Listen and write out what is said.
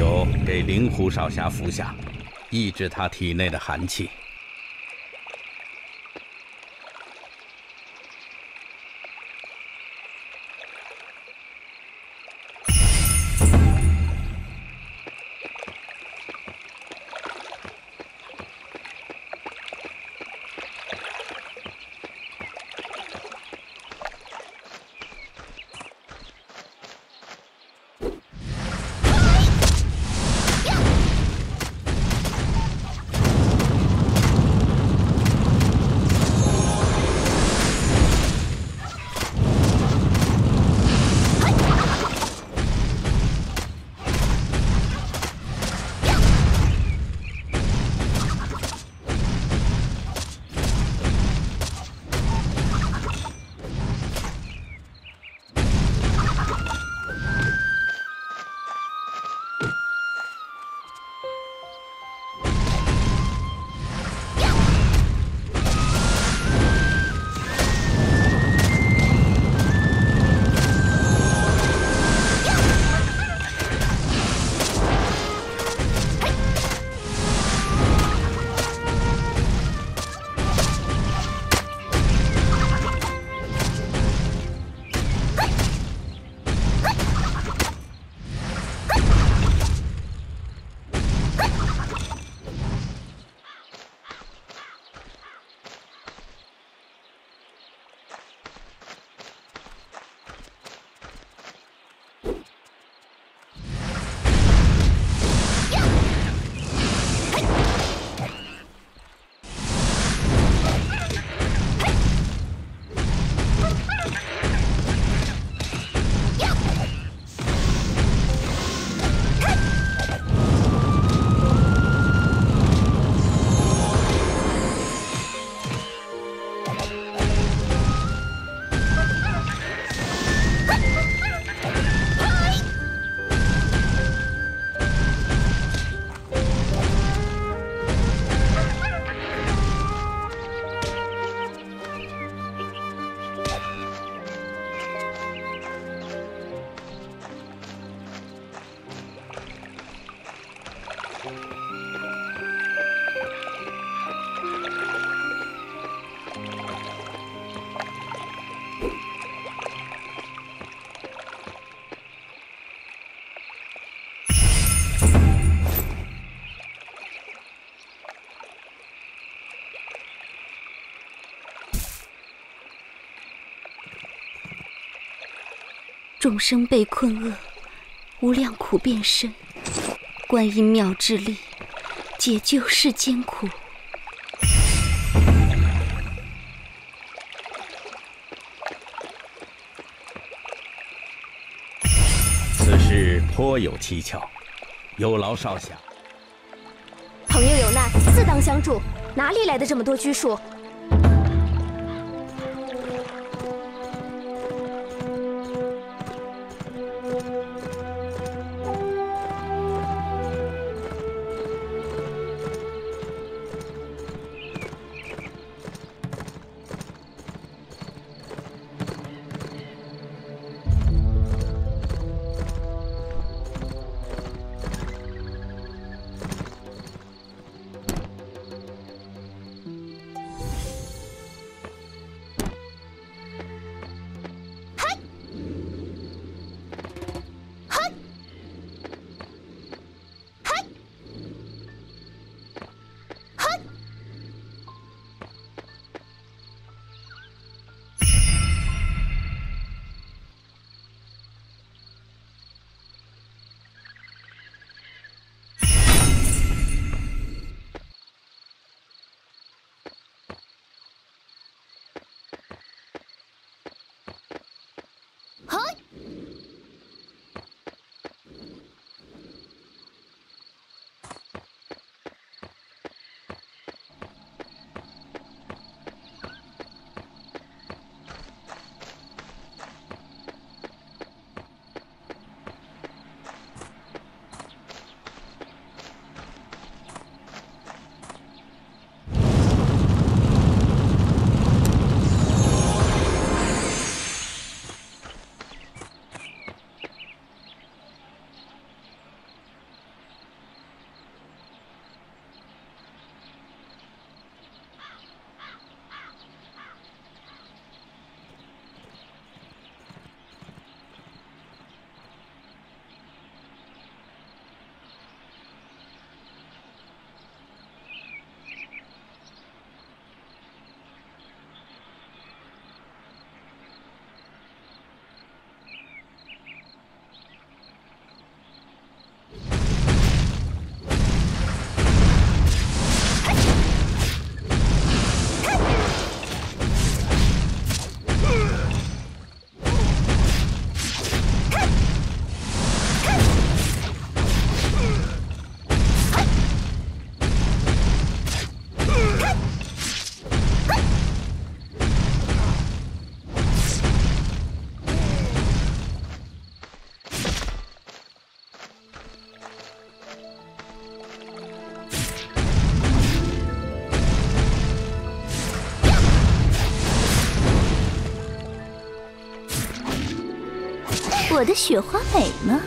酒给灵狐少侠服下，抑制他体内的寒气。众生被困厄，无量苦变身。观音妙智力，解救世间苦。 颇有蹊跷，有劳少侠。朋友有难，自当相助，哪里来的这么多拘束？我的雪花美吗？